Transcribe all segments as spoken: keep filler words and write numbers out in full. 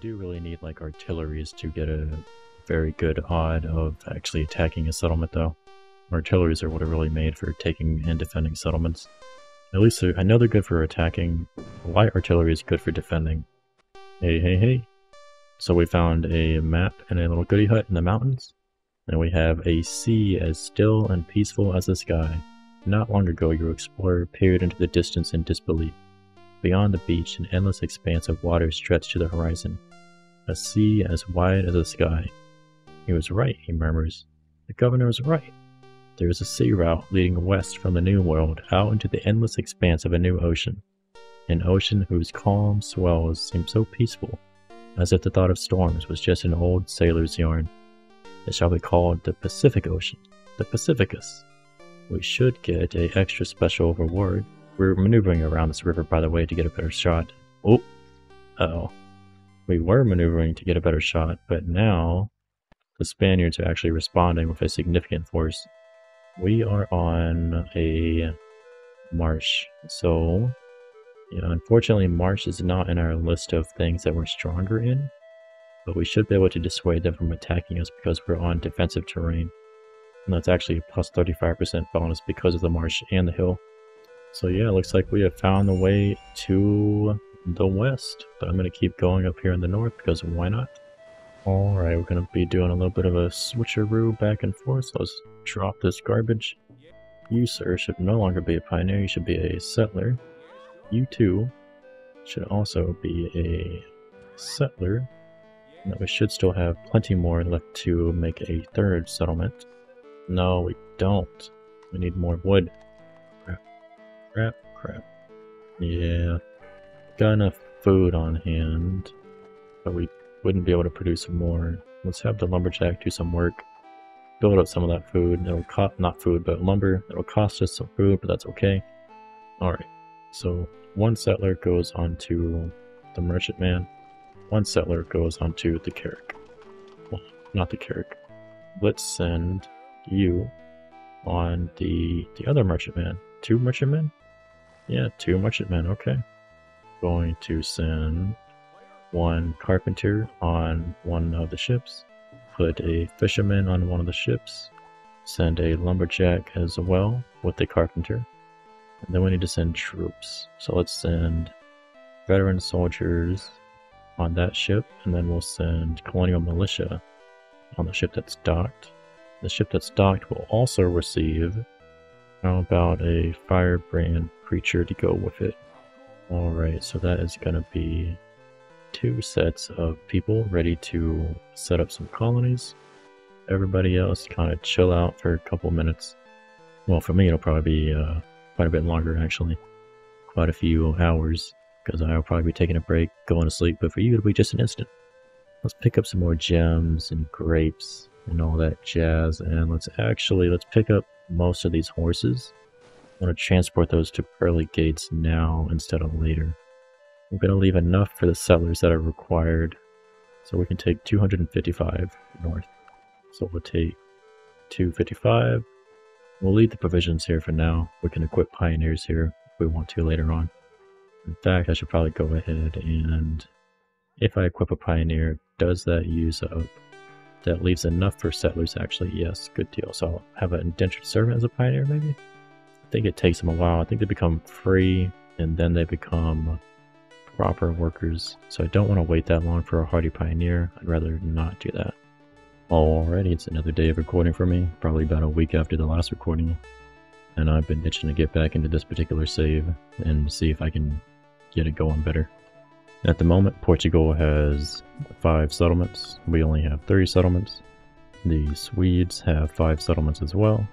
do really need like artilleries to get a very good odd of actually attacking a settlement though. Artilleries are what are really made for taking and defending settlements. At least I know they're good for attacking. Light artillery is good for defending. Hey, hey, hey. So we found a map and a little goody hut in the mountains. And we have a sea as still and peaceful as the sky. Not long ago, your explorer peered into the distance in disbelief. Beyond the beach, an endless expanse of water stretched to the horizon. A sea as wide as the sky. He was right, he murmurs. The governor was right. There is a sea route leading west from the New World out into the endless expanse of a new ocean. An ocean whose calm swells seem so peaceful, as if the thought of storms was just an old sailor's yarn. It shall be called the Pacific Ocean, the Pacificus. We should get a extra special reward. We're maneuvering around this river, by the way, to get a better shot. Oh, uh-oh. We were maneuvering to get a better shot, but now the Spaniards are actually responding with a significant force. We are on a marsh, so you know, unfortunately marsh is not in our list of things that we're stronger in, but we should be able to dissuade them from attacking us because we're on defensive terrain, and that's actually a plus thirty-five percent bonus because of the marsh and the hill. So yeah, it looks like we have found the way to the west, but I'm going to keep going up here in the north because why not? Alright, we're going to be doing a little bit of a switcheroo back and forth, so let's drop this garbage. You, sir, should no longer be a pioneer, you should be a settler. You, too, should also be a settler. Now, we should still have plenty more left to make a third settlement. No, we don't. We need more wood. Crap, crap, crap. Yeah, got enough food on hand, but we wouldn't be able to produce more. Let's have the lumberjack do some work. Build up some of that food. It'll cost, not food, but lumber. It'll cost us some food, but that's okay. Alright, so one settler goes onto the merchantman. One settler goes onto the carrick. Well, not the carrick. Let's send you on the, the other merchantman. Two merchantmen? Yeah, two merchantmen, okay. Going to send one carpenter on one of the ships, put a fisherman on one of the ships, send a lumberjack as well with a carpenter, and then we need to send troops. So let's send veteran soldiers on that ship, and then we'll send colonial militia on the ship that's docked. The ship that's docked will also receive, how about a firebrand preacher to go with it? Alright, so that is going to be two sets of people ready to set up some colonies. Everybody else kind of chill out for a couple minutes. Well, for me it'll probably be uh, quite a bit longer actually. Quite a few hours, because I'll probably be taking a break, going to sleep, but for you it'll be just an instant. Let's pick up some more gems and grapes and all that jazz, and let's actually, let's pick up most of these horses. I want to transport those to Pearly Gates now instead of later. I'm going to leave enough for the settlers that are required, so we can take two hundred fifty-five north. So we'll take two fifty-five. We'll leave the provisions here for now. We can equip pioneers here if we want to later on. In fact, I should probably go ahead and, if I equip a pioneer, does that use up? That leaves enough for settlers actually, yes, good deal. So I'll have an indentured servant as a pioneer maybe? I think it takes them a while. I think they become free and then they become proper workers, so I don't want to wait that long for a hardy pioneer. I'd rather not do that. Alrighty, it's another day of recording for me, probably about a week after the last recording, and I've been itching to get back into this particular save and see if I can get it going better. At the moment, Portugal has five settlements. We only have three settlements. The Swedes have five settlements as well.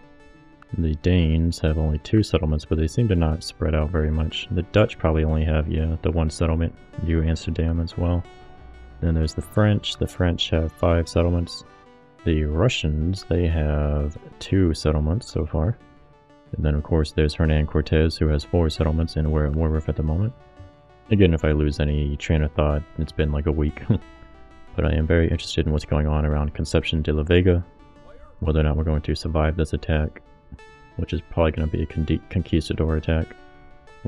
The Danes have only two settlements, but they seem to not spread out very much. The Dutch probably only have, yeah, the one settlement, New Amsterdam as well. Then there's the French. The French have five settlements. The Russians, they have two settlements so far. And then, of course, there's Hernan Cortez, who has four settlements, and we're at war with at the moment. Again, if I lose any train of thought, it's been like a week. But I am very interested in what's going on around Conception de la Vega, whether or not we're going to survive this attack, which is probably going to be a conquistador attack.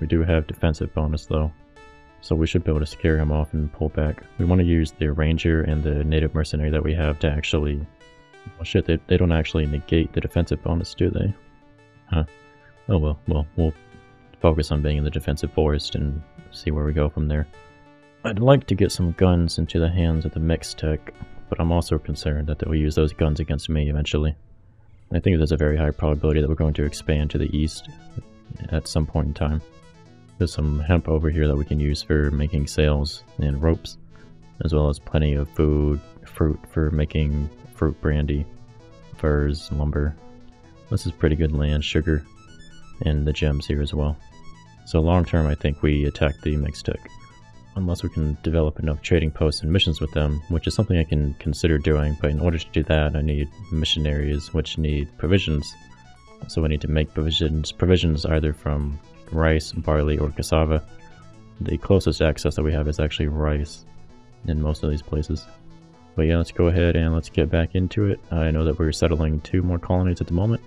We do have defensive bonus though, so we should be able to scare him off and pull back. We want to use the ranger and the native mercenary that we have to actually... Well, shit, they, they don't actually negate the defensive bonus, do they? Huh. Oh well, well, we'll focus on being in the defensive forest and see where we go from there. I'd like to get some guns into the hands of the Mixtec, but I'm also concerned that they'll use those guns against me eventually. I think there's a very high probability that we're going to expand to the east at some point in time. There's some hemp over here that we can use for making sails and ropes, as well as plenty of food, fruit for making fruit brandy, furs, lumber. This is pretty good land, sugar, and the gems here as well. So long term, I think we attack the Mixtec, unless we can develop enough trading posts and missions with them, which is something I can consider doing, but in order to do that I need missionaries, which need provisions. So I need to make provisions, provisions either from rice, barley, or cassava. The closest access that we have is actually rice in most of these places. But yeah, let's go ahead and let's get back into it. I know that we're settling two more colonies at the moment,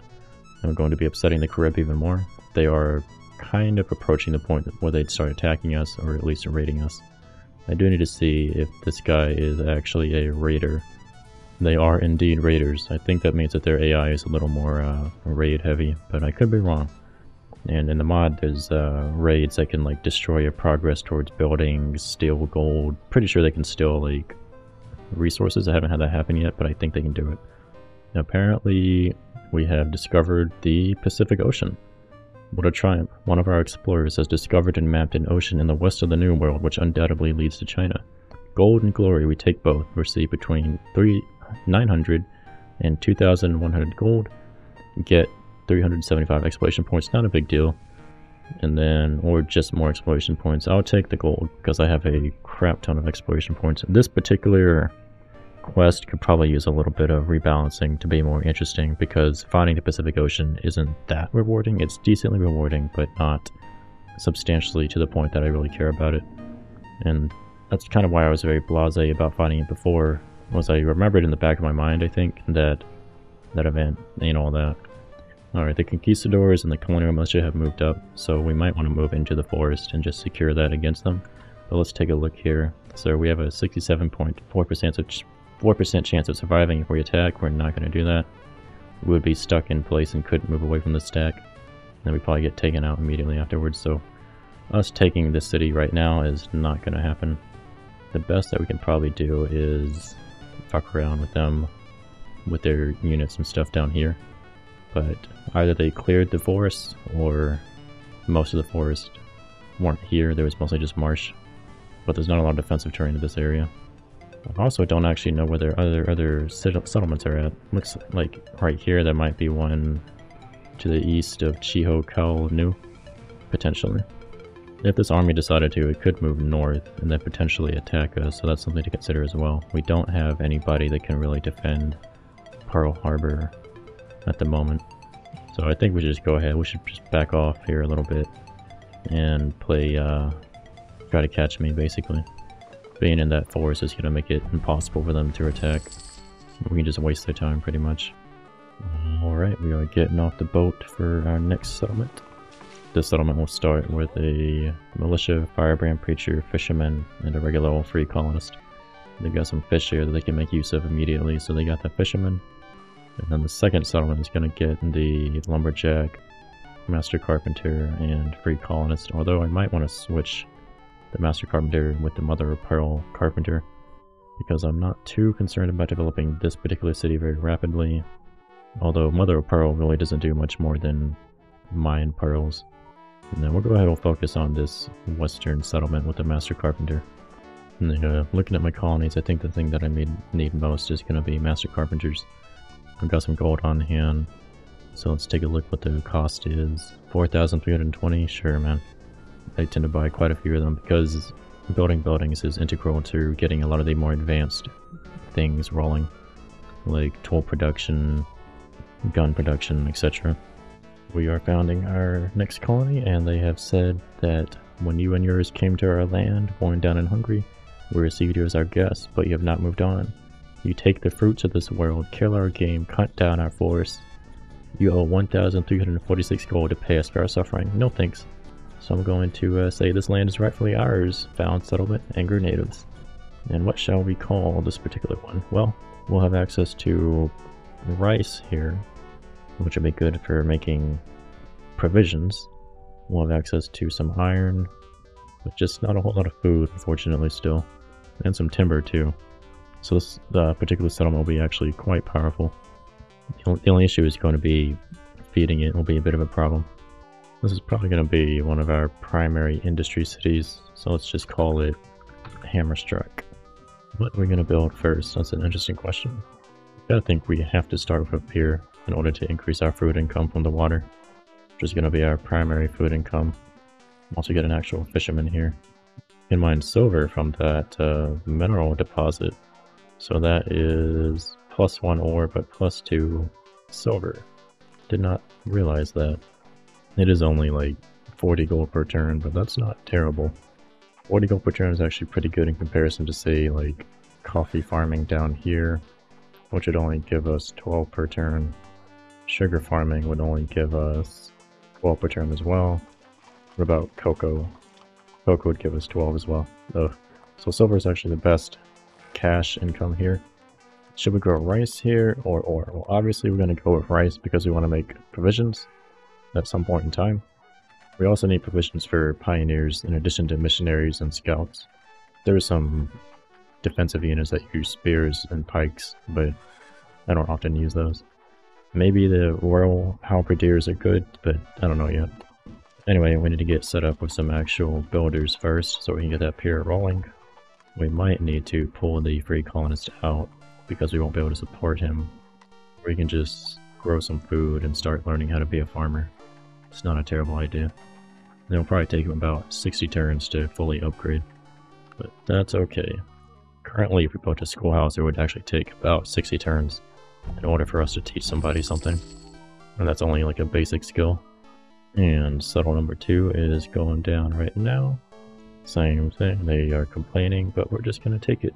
and we're going to be upsetting the Carib even more. They are kind of approaching the point where they'd start attacking us, or at least raiding us. I do need to see if this guy is actually a raider. They are indeed raiders. I think that means that their A I is a little more uh, raid heavy, but I could be wrong. And in the mod there's uh, raids that can like destroy your progress towards buildings, steal gold. Pretty sure they can steal like resources. I haven't had that happen yet, but I think they can do it. Now, apparently we have discovered the Pacific Ocean. What a triumph. One of our explorers has discovered and mapped an ocean in the west of the New World, which undoubtedly leads to China. Gold and glory, we take both. Receive between three thousand nine hundred and two thousand one hundred gold. Get three hundred seventy-five exploration points, not a big deal. And then, or just more exploration points. I'll take the gold, because I have a crap ton of exploration points. This particular quest could probably use a little bit of rebalancing to be more interesting, because finding the Pacific Ocean isn't that rewarding. It's decently rewarding, but not substantially to the point that I really care about it. And that's kind of why I was very blasé about finding it before, was I remembered in the back of my mind, I think, that that event and all that. Alright, the conquistadors and the colonial militia have moved up, so we might want to move into the forest and just secure that against them. But let's take a look here. So we have a sixty-seven point four percent of four percent chance of surviving if we attack. We're not going to do that. We would be stuck in place and couldn't move away from the stack. Then we probably get taken out immediately afterwards, so us taking this city right now is not going to happen. The best that we can probably do is fuck around with them, with their units and stuff down here. But either they cleared the forest, or most of the forest weren't here. There was mostly just marsh, but there's not a lot of defensive terrain in this area. I also don't actually know where their other other settlements are at. Looks like right here there might be one to the east of Chihokao Nu, potentially. If this army decided to, it could move north and then potentially attack us, so that's something to consider as well. We don't have anybody that can really defend Pearl Harbor at the moment, so I think we should just go ahead. We should just back off here a little bit and play, uh, try to catch me, basically. Being in that forest is going to make it impossible for them to attack. We can just waste their time, pretty much. Alright, we are getting off the boat for our next settlement. This settlement will start with a militia, firebrand, preacher, fisherman, and a regular old free colonist. They've got some fish here that they can make use of immediately, so they got the fisherman. And then the second settlement is going to get the lumberjack, master carpenter, and free colonist, although I might want to switch the Master Carpenter with the Mother of Pearl Carpenter, because I'm not too concerned about developing this particular city very rapidly, although Mother of Pearl really doesn't do much more than mine pearls. And then we'll go ahead and focus on this western settlement with the Master Carpenter. And then, uh, looking at my colonies, I think the thing that I need, need most is going to be Master Carpenters. I've got some gold on hand, so let's take a look what the cost is. four thousand three hundred twenty? Sure, man. I tend to buy quite a few of them because building buildings is integral to getting a lot of the more advanced things rolling, like tool production, gun production, et cetera. We are founding our next colony, and they have said that when you and yours came to our land, born down and hungry, we received you as our guests, but you have not moved on. You take the fruits of this world, kill our game, cut down our forests. You owe one thousand three hundred forty-six gold to pay us for our suffering. No thanks. So I'm going to uh, say this land is rightfully ours, found settlement, Anglo natives. And what shall we call this particular one? Well, we'll have access to rice here, which will be good for making provisions. We'll have access to some iron, but just not a whole lot of food, unfortunately, still. And some timber, too. So this uh, particular settlement will be actually quite powerful. The only issue is going to be feeding it will be a bit of a problem. This is probably going to be one of our primary industry cities, so let's just call it Hammerstruck. What are we going to build first? That's an interesting question. I think we have to start with a pier in order to increase our food income from the water, which is going to be our primary food income. Also get an actual fisherman here. You can mine silver from that uh, mineral deposit, so that is plus one ore but plus two silver. Did not realize that. It is only like forty gold per turn, but that's not terrible. forty gold per turn is actually pretty good in comparison to, say, like coffee farming down here, which would only give us twelve per turn. Sugar farming would only give us twelve per turn as well. What about cocoa? Cocoa would give us twelve as well. Ugh. So silver is actually the best cash income here. Should we grow rice here or ore? Well, obviously we're going to go with rice because we want to make provisions at some point in time. We also need provisions for pioneers in addition to missionaries and scouts. There are some defensive units that use spears and pikes, but I don't often use those. Maybe the royal halberdiers are good, but I don't know yet. Anyway, we need to get set up with some actual builders first so we can get that pier rolling. We might need to pull the free colonist out because we won't be able to support him. We can just grow some food and start learning how to be a farmer. It's not a terrible idea. It'll probably take him about sixty turns to fully upgrade, but that's okay. Currently, if we built a schoolhouse, it would actually take about sixty turns in order for us to teach somebody something, and that's only like a basic skill. And settle number two is going down right now. Same thing, they are complaining, but we're just gonna take it.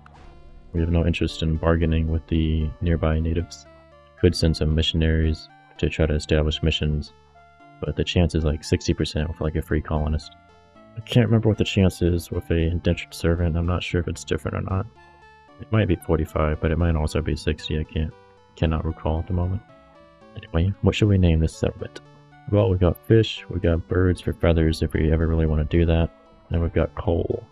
We have no interest in bargaining with the nearby natives. Could send some missionaries to try to establish missions, but the chance is like sixty percent with like a free colonist. I can't remember what the chance is with a indentured servant. I'm not sure if it's different or not. It might be forty-five, but it might also be sixty. I can't, cannot recall at the moment. Anyway, what should we name this settlement? Well, we've got fish, we've got birds for feathers if we ever really want to do that, and we've got coal.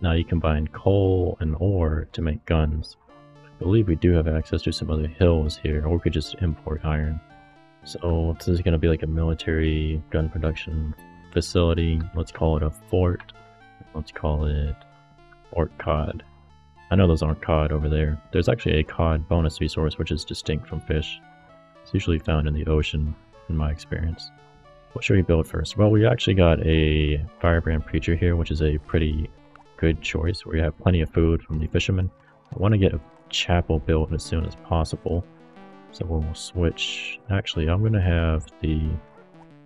Now you combine coal and ore to make guns. I believe we do have access to some other hills here, or we could just import iron. So this is going to be like a military gun production facility. Let's call it a fort. Let's call it Fort Cod. I know those aren't cod over there. There's actually a cod bonus resource which is distinct from fish. It's usually found in the ocean, in my experience. What should we build first? Well, we actually got a firebrand preacher here, which is a pretty good choice. We have plenty of food from the fishermen. I want to get a chapel built as soon as possible, so we'll switch. Actually, I'm going to have the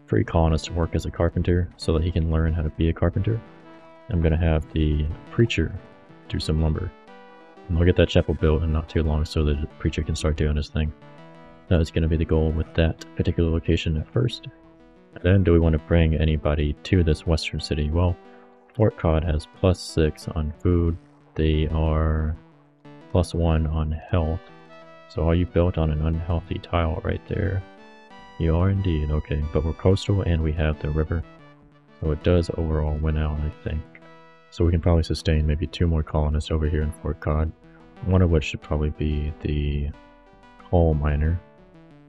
free colonist work as a carpenter so that he can learn how to be a carpenter. I'm going to have the preacher do some lumber, and we'll get that chapel built in not too long so that the preacher can start doing his thing. That is going to be the goal with that particular location at first. And then do we want to bring anybody to this western city? Well, Fort Cod has plus six on food. They are plus one on health, so all you built on an unhealthy tile right there. You are indeed, okay, but we're coastal and we have the river, so it does overall win out, I think. So we can probably sustain maybe two more colonists over here in Fort Cod, one of which should probably be the coal miner,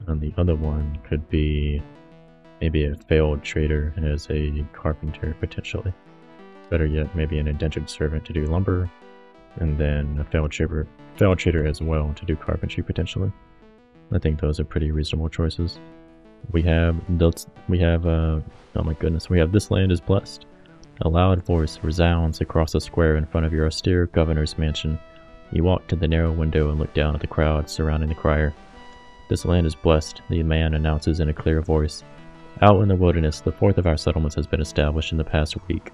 and the other one could be maybe a failed trader as a carpenter potentially. Better yet, maybe an indentured servant to do lumber, and then a failed trader, failed trader as well to do carpentry potentially. I think those are pretty reasonable choices. We have those, we have uh, oh my goodness, we have this land is blessed. A loud voice resounds across the square in front of your austere governor's mansion. You walk to the narrow window and look down at the crowd surrounding the crier. This land is blessed, the man announces in a clear voice. Out in the wilderness, the fourth of our settlements has been established in the past week.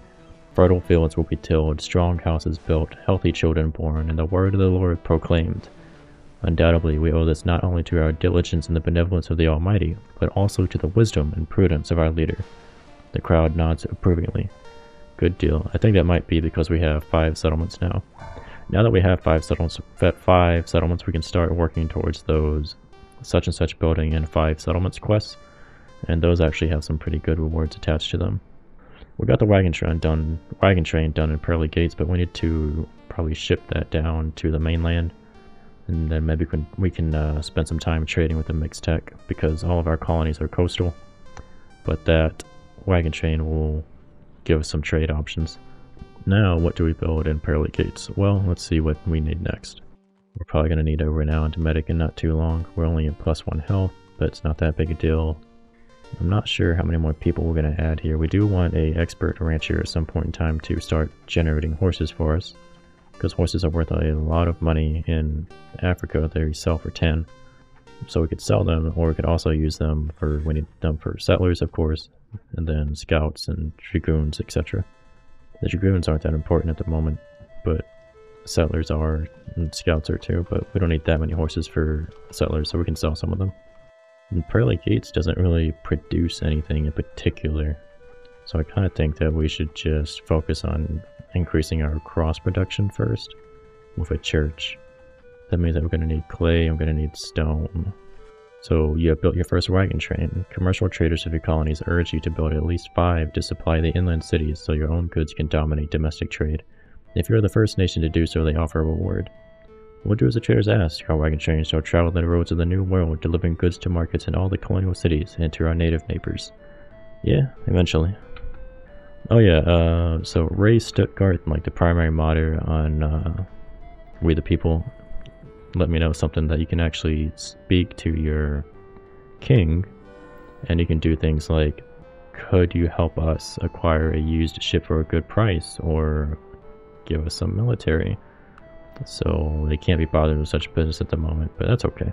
Fertile fields will be tilled, strong houses built, healthy children born, and the word of the Lord proclaimed. Undoubtedly, we owe this not only to our diligence in the benevolence of the Almighty, but also to the wisdom and prudence of our leader. The crowd nods approvingly. Good deal. I think that might be because we have five settlements now. Now that we have five settlements, five settlements, we can start working towards those such and such building and five settlements quests, and those actually have some pretty good rewards attached to them. We got the wagon train done, wagon train done in Pearly Gates, but we need to probably ship that down to the mainland, and then maybe we can, we can uh, spend some time trading with the Mixtec, because all of our colonies are coastal. But that wagon train will give us some trade options. Now, what do we build in Pearly Gates? Well, let's see what we need next. We're probably going to need a renowned medic in not too long. We're only in plus one health, but it's not that big a deal. I'm not sure how many more people we're going to add here. We do want a expert rancher at some point in time to start generating horses for us, because horses are worth a lot of money in Africa. They sell for ten, so we could sell them, or we could also use them for, we need them for settlers, of course, and then scouts and dragoons, et cetera. The dragoons aren't that important at the moment, but settlers are, and scouts are too, but we don't need that many horses for settlers, so we can sell some of them. And Pearly Gates doesn't really produce anything in particular, so I kind of think that we should just focus on increasing our cross production first with a church. That means that we're going to need clay, I'm going to need stone. So you have built your first wagon train. Commercial traders of your colonies urge you to build at least five to supply the inland cities so your own goods can dominate domestic trade. If you are the first nation to do so, they offer a reward. We'll do as the traders ask. Our wagon trains shall travel the roads of the New World, delivering goods to markets in all the colonial cities and to our native neighbors. Yeah, eventually. Oh yeah, uh, so Ray Stuttgarth, like the primary modder on uh, We The People, let me know something that you can actually speak to your king, and you can do things like, could you help us acquire a used ship for a good price, or give us some military? So they can't be bothered with such business at the moment, but that's okay.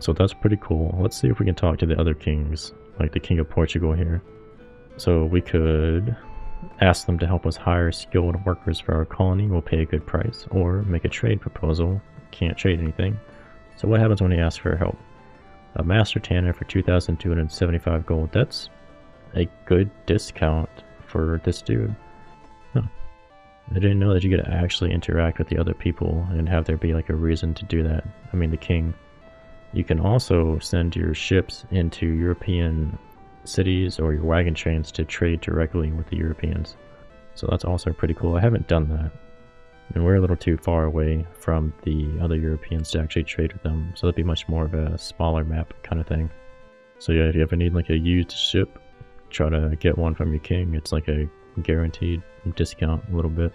So that's pretty cool. Let's see if we can talk to the other kings, like the King of Portugal here. So we could ask them to help us hire skilled workers for our colony, we'll pay a good price, or make a trade proposal. Can't trade anything. So what happens when he asks for help? A master tanner for two thousand two hundred seventy-five gold. That's a good discount for this dude. Huh. I didn't know that you could actually interact with the other people and have there be like a reason to do that. I mean, the king. You can also send your ships into European cities or your wagon trains to trade directly with the Europeans. So that's also pretty cool. I haven't done that. And we're a little too far away from the other Europeans to actually trade with them, so that'd be much more of a smaller map kind of thing. So yeah, if you ever need like a used ship, try to get one from your king. It's like a guaranteed discount a little bit.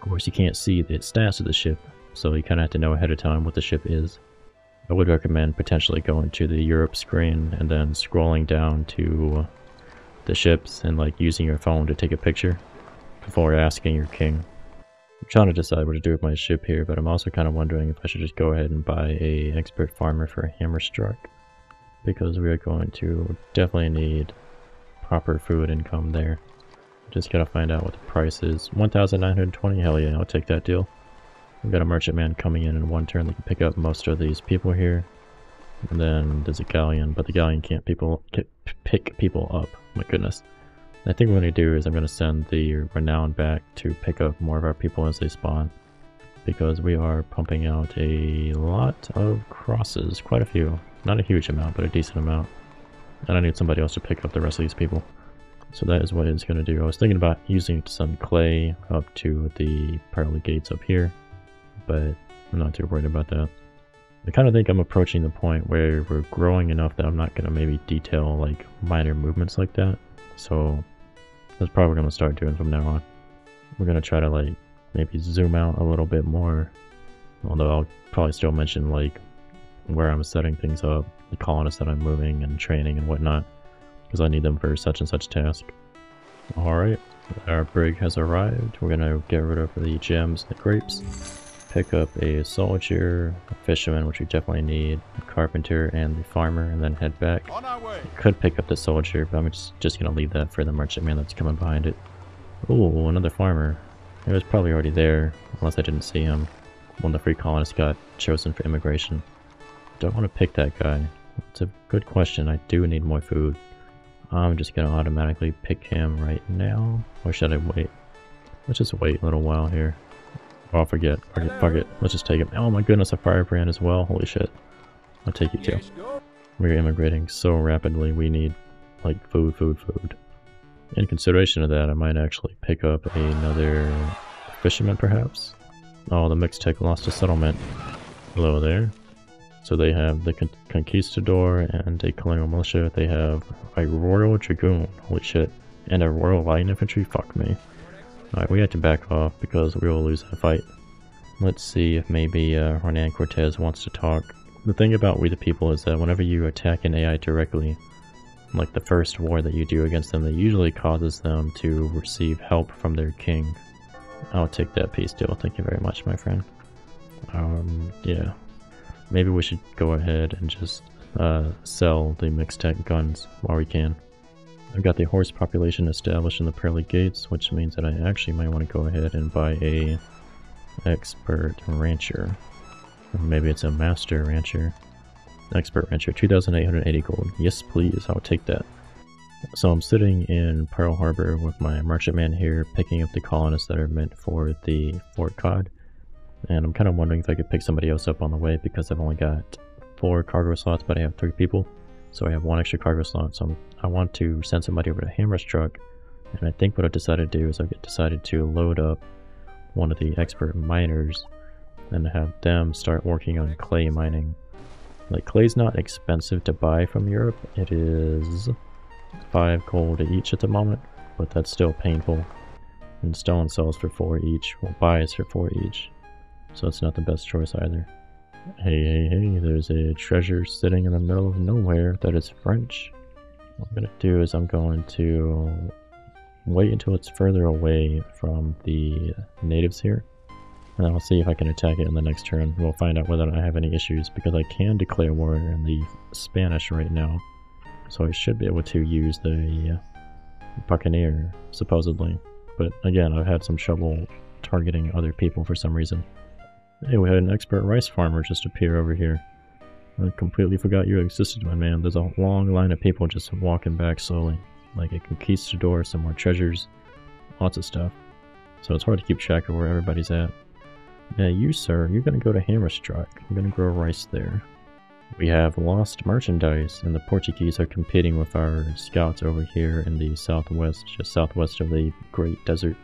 Of course, you can't see the stats of the ship, so you kind of have to know ahead of time what the ship is. I would recommend potentially going to the Europe screen and then scrolling down to the ships and like using your phone to take a picture before asking your king. I'm trying to decide what to do with my ship here, but I'm also kind of wondering if I should just go ahead and buy a expert farmer for Hammerstruck, because we are going to definitely need proper food income there. Just gotta find out what the price is. one thousand nine hundred twenty, hell yeah, I'll take that deal. We've got a merchantman coming in in one turn that can pick up most of these people here. And then there's a galleon, but the galleon can't people pick people up, my goodness. I think what I'm going to do is I'm going to send the Renown back to pick up more of our people as they spawn, because we are pumping out a lot of crosses, quite a few. Not a huge amount, but a decent amount. And I need somebody else to pick up the rest of these people. So that is what it's going to do. I was thinking about using some clay up to the Pearly Gates up here, but I'm not too worried about that. I kind of think I'm approaching the point where we're growing enough that I'm not going to maybe detail like minor movements like that. So that's probably what I'm going to start doing from now on. We're going to try to like maybe zoom out a little bit more, although I'll probably still mention like where I'm setting things up, the colonists that I'm moving and training and whatnot, because I need them for such and such task. Alright, our brig has arrived. We're going to get rid of the gems and the grapes, pick up a soldier, a fisherman, which we definitely need, a carpenter and the farmer, and then head back. On our way. Could pick up the soldier, but I'm just, just going to leave that for the merchantman that's coming behind it. Ooh, another farmer. It was probably already there, unless I didn't see him when the free colonists got chosen for immigration. Don't want to pick that guy. It's a good question. I do need more food. I'm just gonna automatically pick him right now, or should I wait? Let's just wait a little while here. Oh, forget. Fuck it. Fuck it. Let's just take him. Oh my goodness, a firebrand as well. Holy shit. I'll take you too. We're immigrating so rapidly. We need, like, food, food, food. In consideration of that, I might actually pick up another fisherman, perhaps? Oh, the Mixtec lost a settlement. Hello there. So they have the con Conquistador and a Colonial Militia. They have a Royal Dragoon. Holy shit. And a Royal Light Infantry. Fuck me. Alright, we have to back off because we will lose that fight. Let's see if maybe uh, Hernan Cortez wants to talk. The thing about We The People is that whenever you attack an A I directly, like the first war that you do against them, that usually causes them to receive help from their king. I'll take that peace deal, thank you very much, my friend. Um, yeah. Maybe we should go ahead and just uh, sell the Mixtec guns while we can. I've got the horse population established in the Pearly Gates, which means that I actually might want to go ahead and buy a expert rancher. Or maybe it's a master rancher. Expert rancher, two thousand eight hundred eighty gold. Yes, please, I'll take that. So I'm sitting in Pearl Harbor with my merchantman here, picking up the colonists that are meant for the Fort Cod. And I'm kind of wondering if I could pick somebody else up on the way, because I've only got four cargo slots, but I have three people. So I have one extra cargo slot, so I'm, I want to send somebody over to Hammerstruck, and I think what I've decided to do is I've decided to load up one of the expert miners and have them start working on clay mining. Like, clay's not expensive to buy from Europe, it is five gold each at the moment, but that's still painful. And stone sells for four each, well, buys for four each, so it's not the best choice either. Hey, hey, hey, there's a treasure sitting in the middle of nowhere that is French. What I'm going to do is I'm going to wait until it's further away from the natives here. And I'll see if I can attack it in the next turn. We'll find out whether I have any issues, because I can declare war in the Spanish right now. So I should be able to use the Buccaneer, supposedly. But again, I've had some trouble targeting other people for some reason. Hey, we had an expert rice farmer just appear over here. I completely forgot you existed, my man. There's a long line of people just walking back slowly. Like a conquistador, some more treasures, lots of stuff. So it's hard to keep track of where everybody's at. Now you, sir, you're going to go to Hammerstruck. I'm going to grow rice there. We have lost merchandise, and the Portuguese are competing with our scouts over here in the southwest, just southwest of the Great Desert.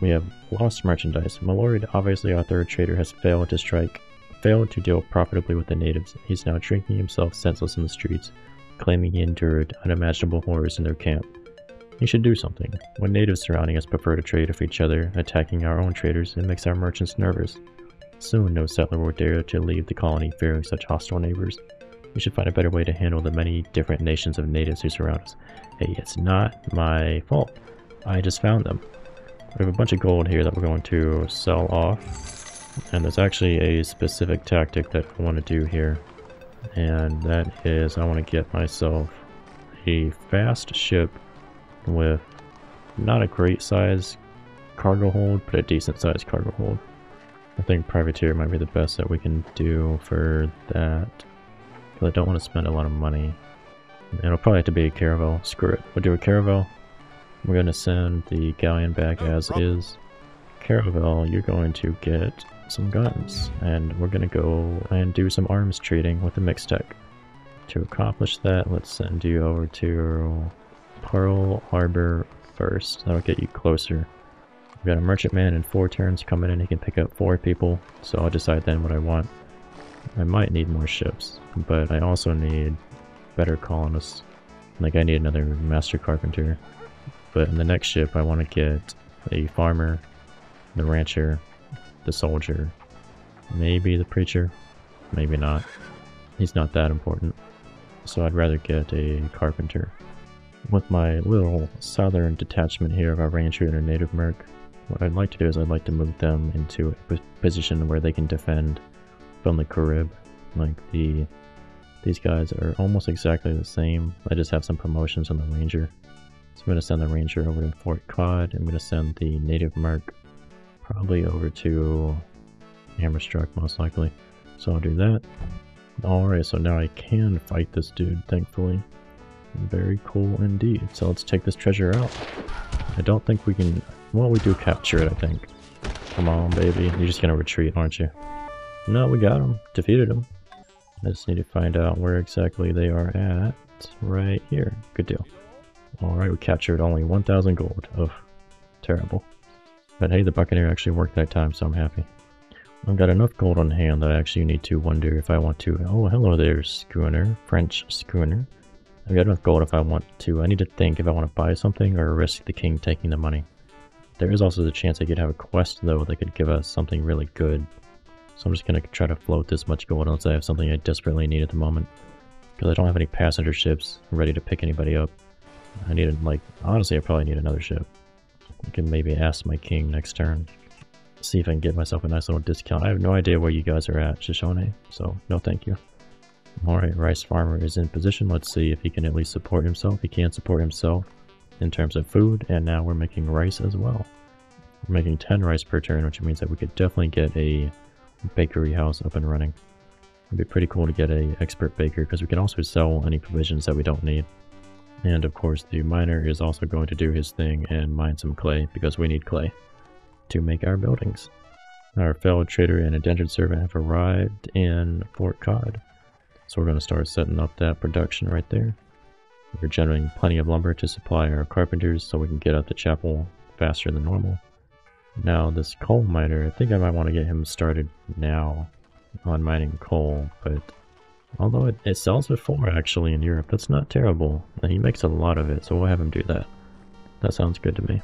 We have lost merchandise. My lord, obviously our third trader, has failed to strike, failed to deal profitably with the natives. He's now drinking himself senseless in the streets, claiming he endured unimaginable horrors in their camp. He should do something. When natives surrounding us prefer to trade with each other, attacking our own traders, it makes our merchants nervous. Soon no settler will dare to leave the colony fearing such hostile neighbors. We should find a better way to handle the many different nations of natives who surround us. Hey, it's not my fault. I just found them. We have a bunch of gold here that we're going to sell off, and there's actually a specific tactic that I want to do here, and that is I want to get myself a fast ship with not a great size cargo hold, but a decent size cargo hold. I think privateer might be the best that we can do for that, because I don't want to spend a lot of money. It'll probably have to be a caravel. Screw it, we'll do a caravel. We're going to send the galleon back as is. Caravel, you're going to get some guns, and we're going to go and do some arms trading with the Mixtec. To accomplish that, let's send you over to Pearl Harbor first. That'll get you closer. We've got a merchantman in four turns coming in. He can pick up four people, so I'll decide then what I want. I might need more ships, but I also need better colonists. Like, I need another master carpenter. But in the next ship, I want to get a farmer, the rancher, the soldier, maybe the preacher, maybe not. He's not that important, so I'd rather get a carpenter. With my little southern detachment here of our rancher and a native merc, what I'd like to do is I'd like to move them into a position where they can defend from the Carib. Like, the these guys are almost exactly the same. I just have some promotions on the ranger. So I'm going to send the ranger over to Fort Cod. I'm going to send the native merc probably over to Hammerstruck, most likely. So I'll do that. Alright, so now I can fight this dude, thankfully. Very cool indeed. So let's take this treasure out. I don't think we can... Well, we do capture it, I think. Come on, baby. You're just gonna retreat, aren't you? No, we got him. Defeated him. I just need to find out where exactly they are at. Right here. Good deal. Alright, we captured only one thousand gold. Ugh. Terrible. But hey, the Buccaneer actually worked that time, so I'm happy. I've got enough gold on hand that I actually need to wonder if I want to... Oh, hello there, schooner. French schooner. I've got enough gold if I want to. I need to think if I want to buy something or risk the king taking the money. There is also the chance I could have a quest, though, that could give us something really good. So I'm just going to try to float this much gold unless I have something I desperately need at the moment. Because I don't have any passenger ships ready to pick anybody up. I need, like, honestly, I probably need another ship. I can maybe ask my king next turn. See if I can get myself a nice little discount. I have no idea where you guys are at, Shoshone, so no thank you. Alright, Rice Farmer is in position. Let's see if he can at least support himself. He can support himself in terms of food, and now we're making rice as well. We're making ten rice per turn, which means that we could definitely get a bakery house up and running. It'd be pretty cool to get a expert baker, because we can also sell any provisions that we don't need. And of course the miner is also going to do his thing and mine some clay, because we need clay to make our buildings. Our fellow trader and indentured servant have arrived in Fort Cod. So we're going to start setting up that production right there. We're generating plenty of lumber to supply our carpenters so we can get out the chapel faster than normal. Now this coal miner, I think I might want to get him started now on mining coal, but although it, it sells before actually in Europe, that's not terrible. And he makes a lot of it, so we'll have him do that. That sounds good to me.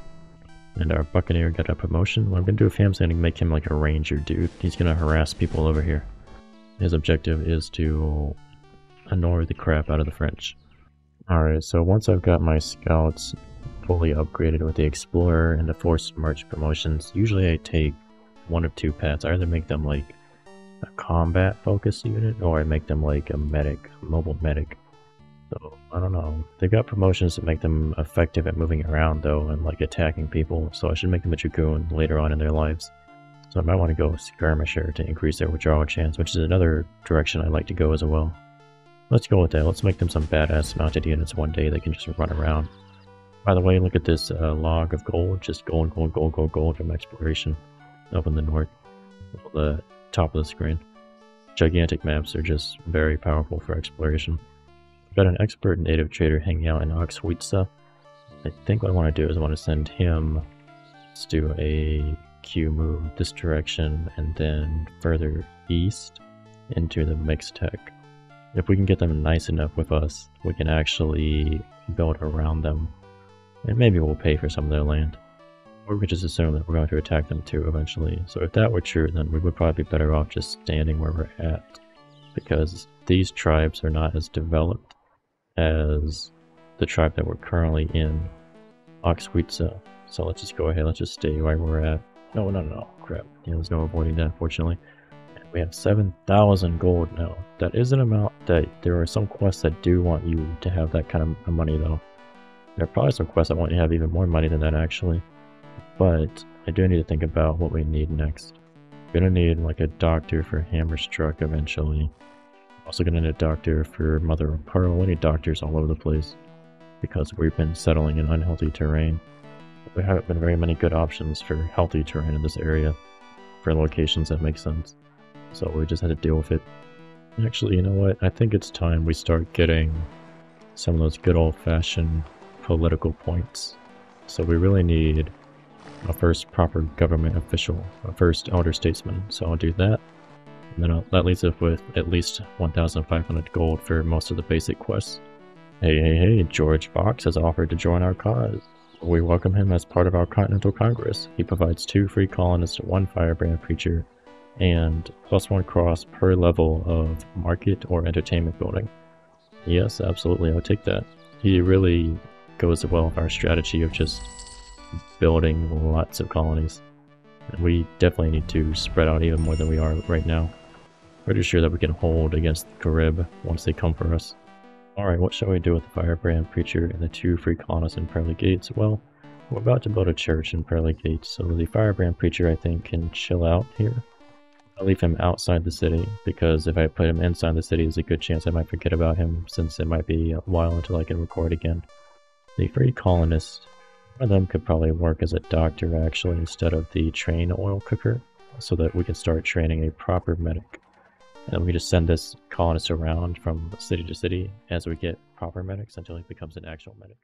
And our Buccaneer got a promotion. What I'm going to do with him is going to make him like a ranger dude. He's going to harass people over here. His objective is to annoy the crap out of the French. Alright, so once I've got my scouts fully upgraded with the Explorer and the Forced March promotions, usually I take one of two paths. I either make them like a combat focused unit, or I make them like a medic, a mobile medic. So, I don't know. They've got promotions that make them effective at moving around, though, and, like, attacking people, so I should make them a Dragoon later on in their lives. So I might want to go Skirmisher to increase their withdrawal chance, which is another direction I like to go as well. Let's go with that. Let's make them some badass mounted units one day that can just run around. By the way, look at this uh, log of gold. Just gold, gold, gold, gold, gold from exploration up in the north. The top of the screen. Gigantic maps are just very powerful for exploration. I've got an expert native trader hanging out in Oaxhuitzcà. I think what I want to do is I want to send him... Let's do a Q move this direction and then further east into the Mixtec. If we can get them nice enough with us, we can actually build around them. And maybe we'll pay for some of their land. Or we could just assume that we're going to attack them too eventually. So if that were true, then we would probably be better off just standing where we're at. Because these tribes are not as developed as the tribe that we're currently in, Oaxhuitzcà. So let's just go ahead, let's just stay where we're at. No, no, no, no. Crap. Yeah, there's no avoiding that, unfortunately. And we have seven thousand gold now. That is an amount that there are some quests that do want you to have that kind of money, though. There are probably some quests that want you to have even more money than that, actually. But I do need to think about what we need next. We're going to need, like, a doctor for Hammerstruck eventually. Also going to need a doctor for Mother of Pearl. We need doctors all over the place because we've been settling in unhealthy terrain. There haven't been very many good options for healthy terrain in this area for locations that make sense. So we just had to deal with it. Actually, you know what? I think it's time we start getting some of those good old-fashioned political points. So we really need a first proper government official, a first elder statesman. So I'll do that. And then I'll, that leaves us with at least one thousand five hundred gold for most of the basic quests. Hey, hey, hey, George Fox has offered to join our cause. We welcome him as part of our Continental Congress. He provides two free colonists, one firebrand preacher, and plus one cross per level of market or entertainment building. Yes, absolutely, I'll take that. He really goes well with our strategy of just building lots of colonies. And we definitely need to spread out even more than we are right now. Pretty sure that we can hold against the Carib once they come for us. Alright, what shall we do with the firebrand preacher and the two free colonists in Pearly Gates? Well, we're about to build a church in Pearly Gates, so the firebrand preacher I think can chill out here. I'll leave him outside the city, because if I put him inside the city, there's a good chance I might forget about him, since it might be a while until I can record again. The free colonists, one of them could probably work as a doctor, actually, instead of the train oil cooker, so that we can start training a proper medic. And we just send this colonist around from city to city as we get proper medics until he becomes an actual medic.